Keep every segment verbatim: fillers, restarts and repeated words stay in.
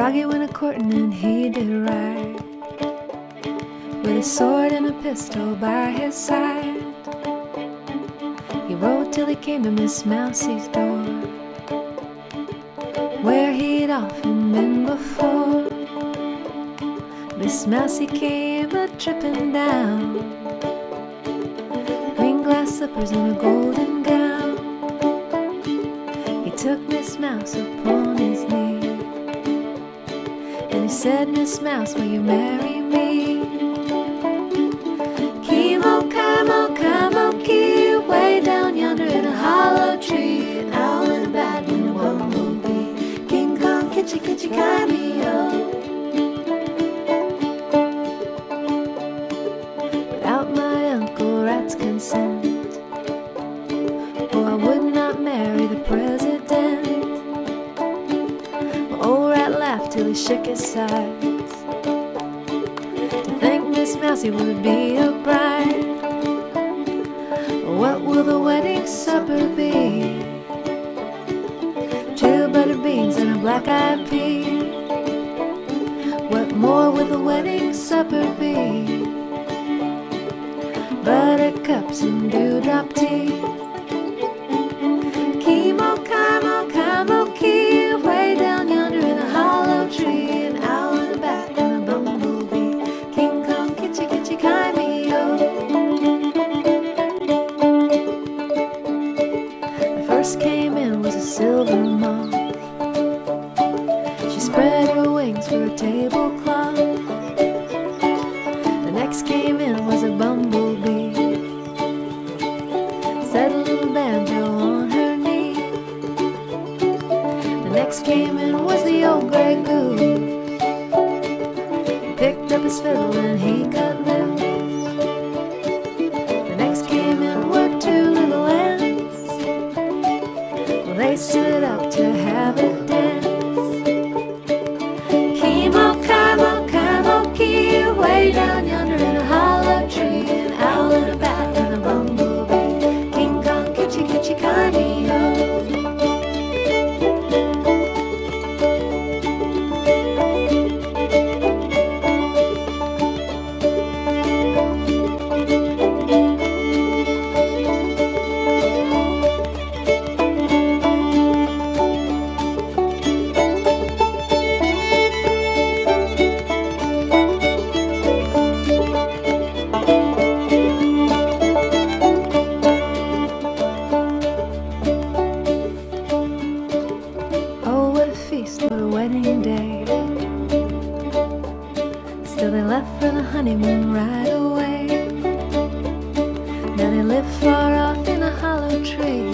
Froggie went a courtin' and he did right, with a sword and a pistol by his side. He rode till he came to Miss Mousie's door, where he'd often been before. Miss Mousie came a-trippin' down, green glass slippers and a golden gown. He took Miss Mouse upon his knee, and he said, "Miss Mouse, will you marry me?" Kimo, kimo, kimo, ki, way down yonder in a hollow tree, an owl and a bat and a bumblebee, king kong, kitchi, kitchi, ki-mi-o. Without my Uncle Rat's consent, oh, I would not marry the president. Well, old Rat laughed till he shook his sides, to think Miss Mousie would be a bride. What will the wedding supper be? Two butter beans and a black-eyed pea. What more will the wedding supper be? Buttercups and dewdrop tea. Kimo, kimo, kimo, ki, way down yonder in a hollow tree, an owl and a bat and a bumblebee, king kong, kitchi, kitchi, ki-mi-o. The first came in was a silver moth. She spread her wings for a tablecloth. The next came in was a bumblebee. Said a little banjo on her knee. The next came in was the old gray goose. He picked up his fiddle and he cut loose. The next came in were two little ants. Well, they stood up to have a dance. Kimo, kimo, kimo, ki, way down yonder in a hollow tree, an owl and a bat and a bumblebee, day. Still they left for the honeymoon right away. Now they live far off in a hollow tree,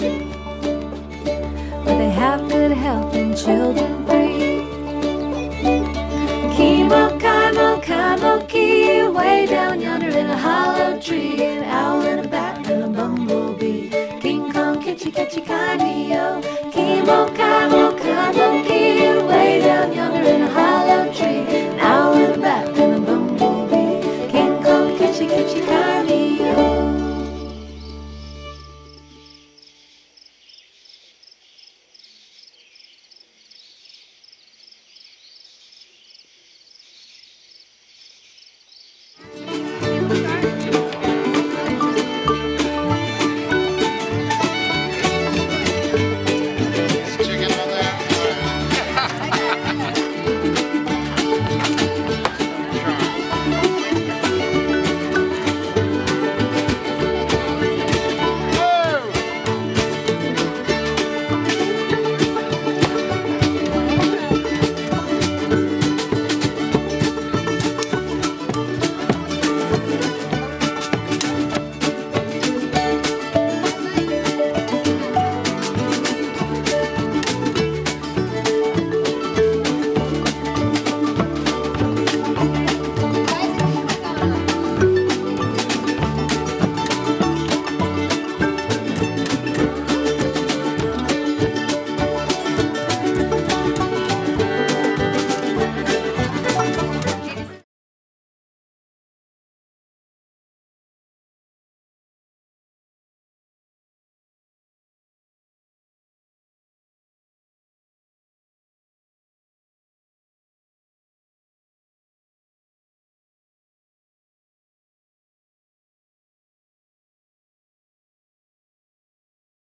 where they have good health and children three. Kimo, kimo, kimo, ki, way down yonder in a hollow tree, an owl and a bat and a bumblebee, king kong, kitchi, kitchi, ki-mi-o. Kimo, kimo,